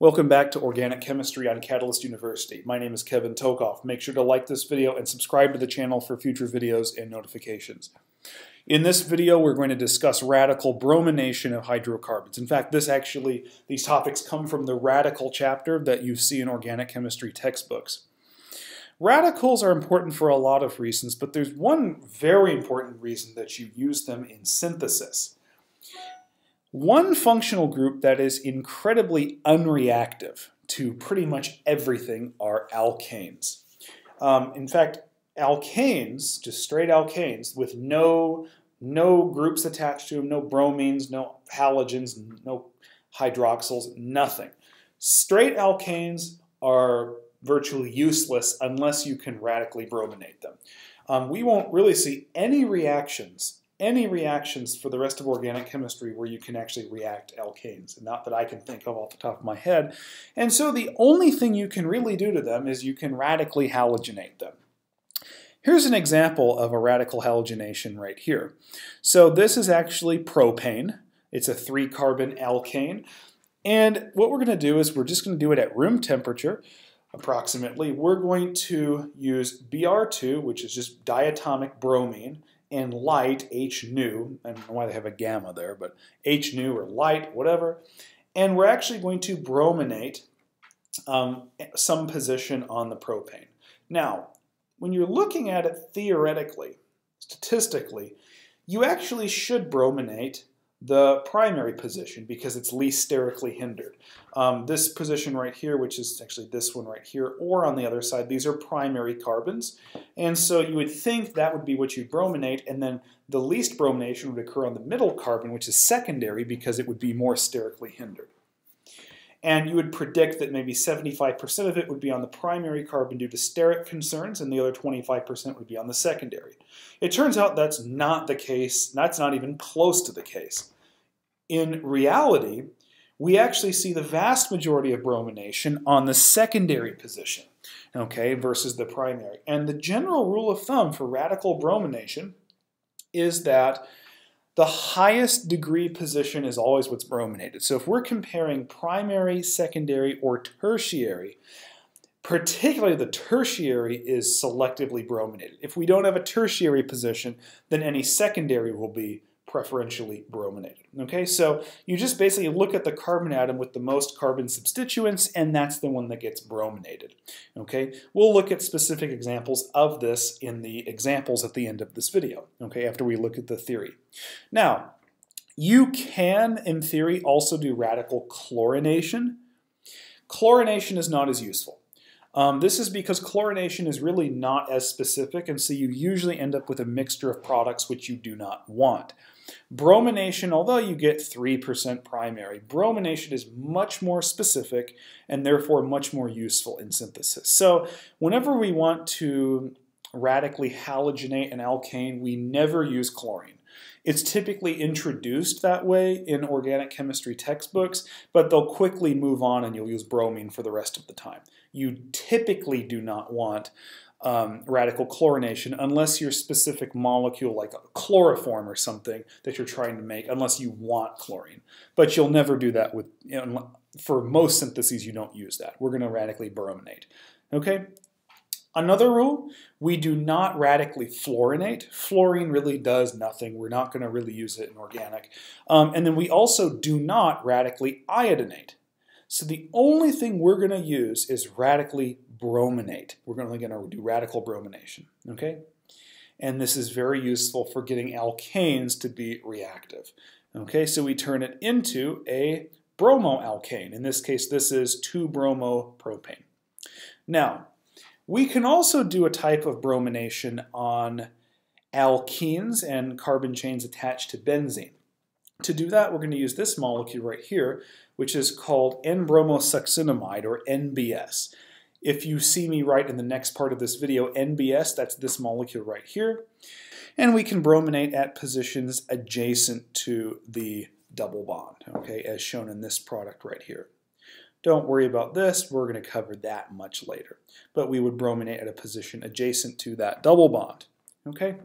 Welcome back to Organic Chemistry on Catalyst University. My name is Kevin Tokoff. Make sure to like this video and subscribe to the channel for future videos and notifications. In this video, we're going to discuss radical bromination of hydrocarbons. In fact, these topics come from the radical chapter that you see in organic chemistry textbooks. Radicals are important for a lot of reasons, but there's one very important reason that you use them in synthesis. One functional group that is incredibly unreactive to pretty much everything are alkanes. In fact, alkanes, just straight alkanes, with no groups attached to them, no bromines, no halogens, no hydroxyls, nothing. Straight alkanes are virtually useless unless you can radically brominate them. We won't really see any reactions for the rest of organic chemistry where you can actually react alkanes, and not that I can think of off the top of my head. And so the only thing you can really do to them is you can radically halogenate them. Here's an example of a radical halogenation right here. So this is actually propane. It's a 3-carbon alkane. And what we're going to do is we're just going to do it at room temperature, approximately. We're going to use Br2, which is just diatomic bromine, and light, H nu. I don't know why they have a gamma there, but H nu or light, whatever. And we're actually going to brominate some position on the propane. Now, when you're looking at it theoretically, statistically, you actually should brominate the primary position because it's least sterically hindered. This position right here, which is actually this one right here, or on the other side, these are primary carbons. And so you would think that would be what you'd brominate, and then the least bromination would occur on the middle carbon, which is secondary because it would be more sterically hindered. And you would predict that maybe 75% of it would be on the primary carbon due to steric concerns, and the other 25% would be on the secondary. It turns out that's not the case. That's not even close to the case. In reality, we actually see the vast majority of bromination on the secondary position, okay, versus the primary. And the general rule of thumb for radical bromination is that the highest degree position is always what's brominated. So if we're comparing primary, secondary, or tertiary, particularly the tertiary is selectively brominated. If we don't have a tertiary position, then any secondary will be preferentially brominated. Okay, so you just basically look at the carbon atom with the most carbon substituents, and that's the one that gets brominated. Okay, we'll look at specific examples of this in the examples at the end of this video, okay, after we look at the theory. Now, you can, in theory, also do radical chlorination. Chlorination is not as useful. This is because chlorination is really not as specific, and so you usually end up with a mixture of products which you do not want. Bromination, although you get 3% primary, bromination is much more specific and therefore much more useful in synthesis. So whenever we want to radically halogenate an alkane, we never use chlorine. It's typically introduced that way in organic chemistry textbooks, but they'll quickly move on and you'll use bromine for the rest of the time. You typically do not want radical chlorination unless your specific molecule, like chloroform or something that you're trying to make, unless you want chlorine. But you'll never do that with, you know, for most syntheses you don't use that. We're going to radically brominate. Okay? Another rule, we do not radically fluorinate. Fluorine really does nothing. We're not going to really use it in organic. And then we also do not radically iodinate. So the only thing we're going to use is radically brominate. We're only going to do radical bromination. Okay? And this is very useful for getting alkanes to be reactive. Okay, so we turn it into a bromoalkane. In this case, this is 2-bromopropane. Now, we can also do a type of bromination on alkenes and carbon chains attached to benzene. To do that, we're going to use this molecule right here, which is called N-bromosuccinimide, or NBS. If you see me write in the next part of this video, NBS, that's this molecule right here. And we can brominate at positions adjacent to the double bond, okay, as shown in this product right here. Don't worry about this, we're going to cover that much later. But we would brominate at a position adjacent to that double bond. Okay?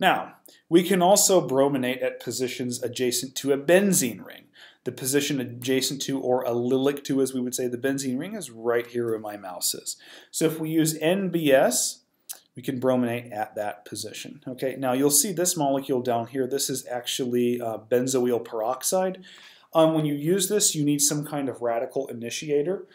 Now, we can also brominate at positions adjacent to a benzene ring. The position adjacent to or allylic to, as we would say, the benzene ring is right here where my mouse is. So if we use NBS, we can brominate at that position. Okay, now you'll see this molecule down here. This is actually benzoyl peroxide. When you use this, you need some kind of radical initiator,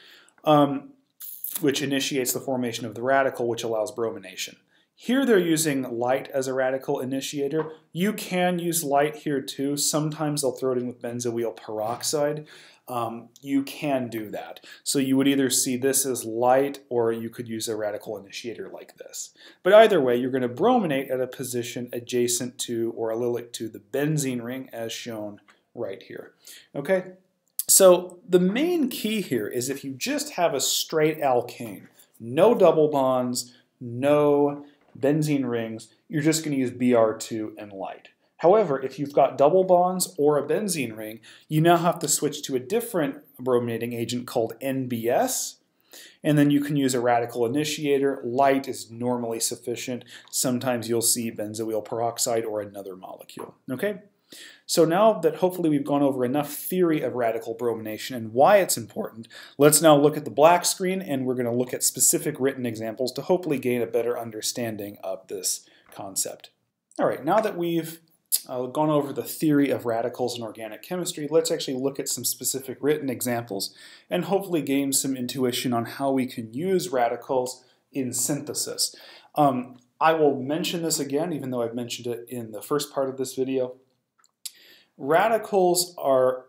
which initiates the formation of the radical, which allows bromination. Here they're using light as a radical initiator. You can use light here too. Sometimes they'll throw it in with benzoyl peroxide. You can do that. So you would either see this as light or you could use a radical initiator like this. But either way, you're going to brominate at a position adjacent to or allylic to the benzene ring as shown right here. Okay? So the main key here is if you just have a straight alkane, no double bonds, no benzene rings, you're just going to use Br2 and light. However, if you've got double bonds or a benzene ring, you now have to switch to a different brominating agent called NBS, and then you can use a radical initiator. Light is normally sufficient. Sometimes you'll see benzoyl peroxide or another molecule. Okay? So now that hopefully we've gone over enough theory of radical bromination and why it's important, let's now look at the black screen, and we're going to look at specific written examples to hopefully gain a better understanding of this concept. All right, now that we've gone over the theory of radicals in organic chemistry, let's actually look at some specific written examples and hopefully gain some intuition on how we can use radicals in synthesis. I will mention this again, even though I've mentioned it in the first part of this video. Radicals,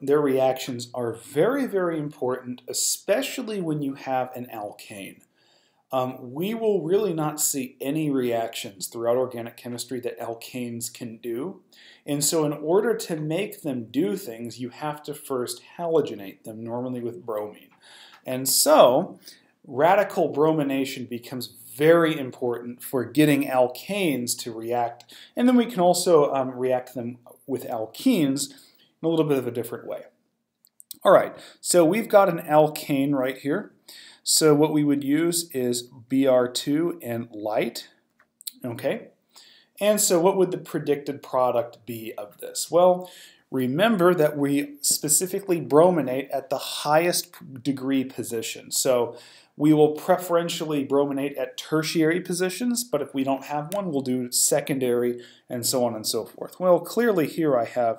their reactions are very, very important, especially when you have an alkane. We will really not see any reactions throughout organic chemistry that alkanes can do. And so in order to make them do things, you have to first halogenate them, normally with bromine. And so radical bromination becomes very important for getting alkanes to react. And then we can also react them with alkenes in a little bit of a different way. All right, so we've got an alkane right here. So what we would use is Br2 and light, okay? And so what would the predicted product be of this? Well, remember that we specifically brominate at the highest degree position. So we will preferentially brominate at tertiary positions, but if we don't have one, we'll do secondary and so on and so forth. Well, clearly here I have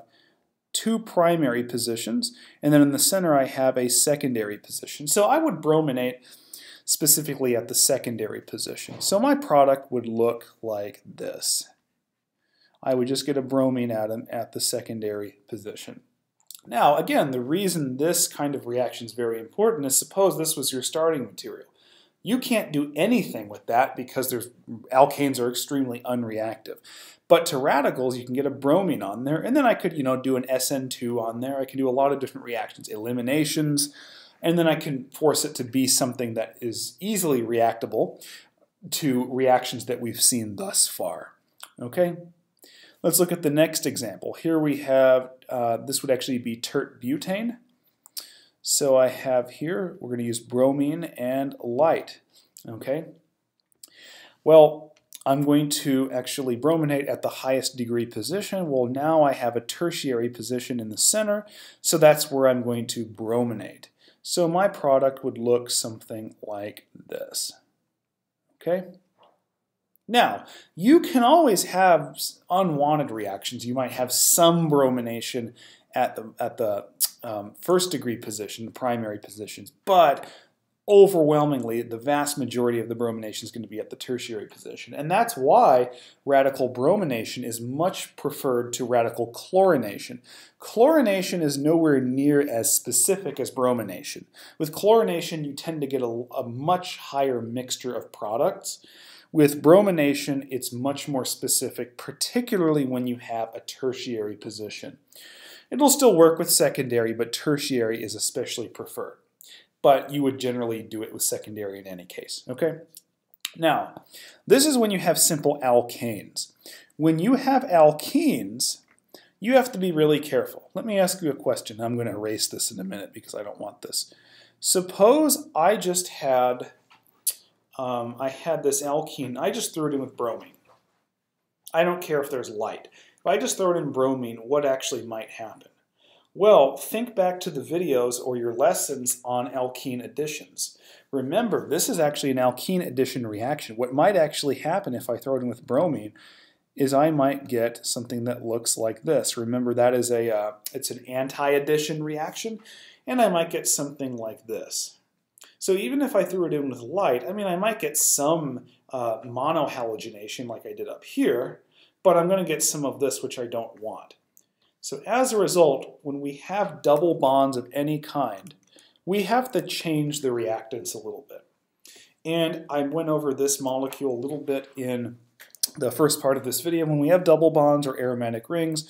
two primary positions, and then in the center I have a secondary position. So I would brominate specifically at the secondary position. So my product would look like this. I would just get a bromine atom at the secondary position. Now, again, the reason this kind of reaction is very important is suppose this was your starting material. You can't do anything with that because alkanes are extremely unreactive. But to radicals, you can get a bromine on there, and then I could, do an SN2 on there. I can do a lot of different reactions, eliminations, and then I can force it to be something that is easily reactable to reactions that we've seen thus far. Okay? Let's look at the next example. Here we have, this would actually be tert-butane. So I have here, we're going to use bromine and light. Okay. Well, I'm going to actually brominate at the highest degree position. Well, now I have a tertiary position in the center, so that's where I'm going to brominate. So my product would look something like this. Okay. Now, you can always have unwanted reactions. You might have some bromination at the first degree position, the primary positions, but overwhelmingly the vast majority of the bromination is going to be at the tertiary position. And that's why radical bromination is much preferred to radical chlorination. Chlorination is nowhere near as specific as bromination. With chlorination, you tend to get a much higher mixture of products. With bromination, it's much more specific, particularly when you have a tertiary position. It'll still work with secondary, but tertiary is especially preferred. But you would generally do it with secondary in any case, okay? Now, this is when you have simple alkanes. When you have alkenes, you have to be really careful. Let me ask you a question. I'm going to erase this in a minute because I don't want this. Suppose I just had... I had this alkene, I just threw it in with bromine. I don't care if there's light. If I just throw it in bromine, what actually might happen? Well, think back to the videos or your lessons on alkene additions. Remember, this is actually an alkene addition reaction. What might actually happen if I throw it in with bromine is I might get something that looks like this. Remember, that is it's an anti-addition reaction, and I might get something like this. So even if I threw it in with light, I mean, I might get some monohalogenation like I did up here, but I'm going to get some of this, which I don't want. So as a result, when we have double bonds of any kind, we have to change the reactants a little bit. And I went over this molecule a little bit in the first part of this video. When we have double bonds or aromatic rings,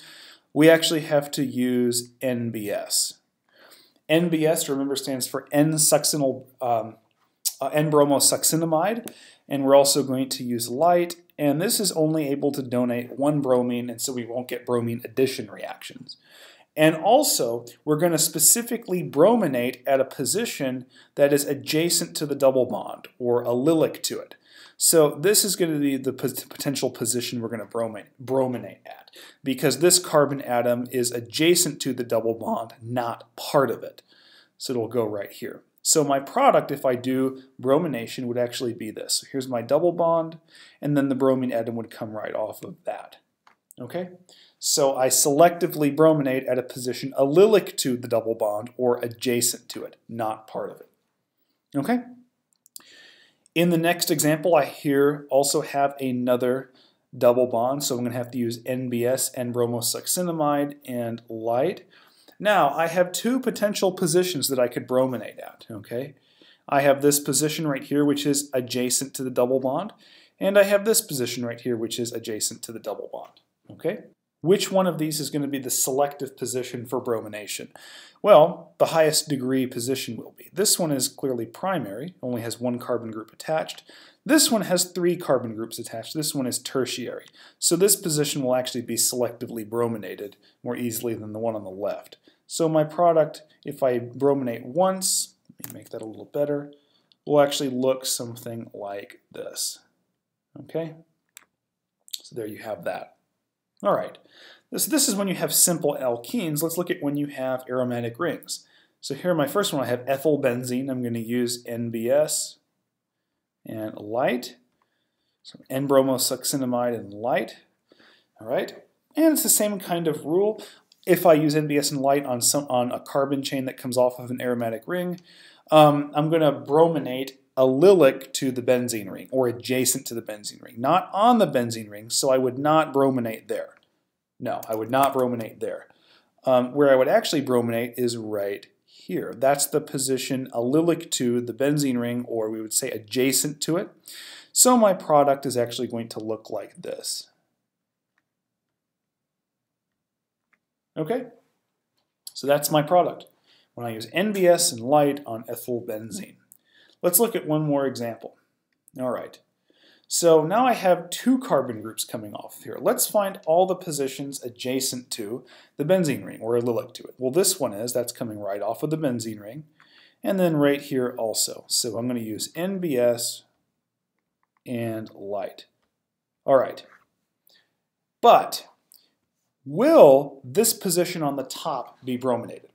we actually have to use NBS. NBS, remember, stands for N-bromosuccinimide, and we're also going to use light, and this is only able to donate one bromine, and so we won't get bromine addition reactions. And also, we're going to specifically brominate at a position that is adjacent to the double bond, or allylic to it. So this is going to be the potential position we're going to brominate at, because this carbon atom is adjacent to the double bond, not part of it. So it'll go right here. So my product, if I do bromination, would actually be this. So here's my double bond, and then the bromine atom would come right off of that. Okay? So I selectively brominate at a position allylic to the double bond, or adjacent to it, not part of it. Okay? In the next example, I here also have another double bond, so I'm going to have to use NBS, N-bromosuccinimide, and light. Now, I have two potential positions that I could brominate at, okay? I have this position right here, which is adjacent to the double bond, and I have this position right here, which is adjacent to the double bond, okay? Which one of these is going to be the selective position for bromination? Well, the highest degree position will be. This one is clearly primary, only has one carbon group attached. This one has three carbon groups attached. This one is tertiary. So this position will actually be selectively brominated more easily than the one on the left. So my product, if I brominate once, let me make that a little better, will actually look something like this. Okay? So there you have that. All right, this is when you have simple alkenes. Let's look at when you have aromatic rings. So here, my first one, I have ethyl benzene. I'm going to use NBS and light. So N-bromosuccinimide and light. All right, and it's the same kind of rule. If I use NBS and light on a carbon chain that comes off of an aromatic ring, I'm going to brominate allylic to the benzene ring, or adjacent to the benzene ring, not on the benzene ring, so I would not brominate there. No, I would not brominate there. Where I would actually brominate is right here. That's the position allylic to the benzene ring, or we would say adjacent to it. So my product is actually going to look like this. Okay? So that's my product when I use NBS and light on ethyl benzene. Let's look at one more example. All right, so now I have two carbon groups coming off here. Let's find all the positions adjacent to the benzene ring, or allylic to it. Well, this one is, that's coming right off of the benzene ring, and then right here also. So I'm going to use NBS and light. All right, but will this position on the top be brominated?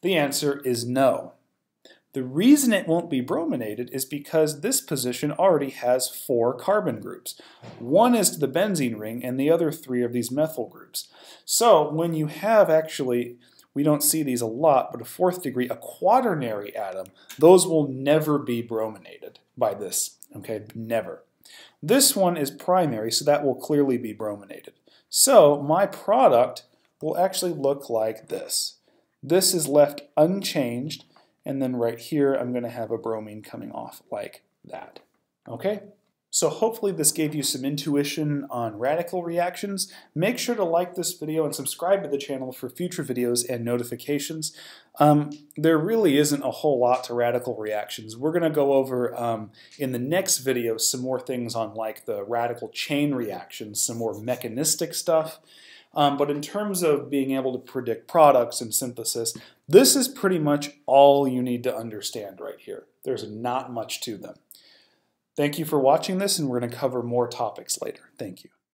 The answer is no. The reason it won't be brominated is because this position already has four carbon groups. One is to the benzene ring, and the other three are these methyl groups. So when you have, actually, we don't see these a lot, but a fourth degree, a quaternary atom, those will never be brominated by this, okay, never. This one is primary, so that will clearly be brominated. So my product will actually look like this. This is left unchanged. And then right here, I'm going to have a bromine coming off like that. Okay? So hopefully this gave you some intuition on radical reactions. Make sure to like this video and subscribe to the channel for future videos and notifications. There really isn't a whole lot to radical reactions. We're going to go over in the next video some more things on like the radical chain reactions, some more mechanistic stuff. But in terms of being able to predict products and synthesis, this is pretty much all you need to understand right here. There's not much to them. Thank you for watching this, and we're going to cover more topics later. Thank you.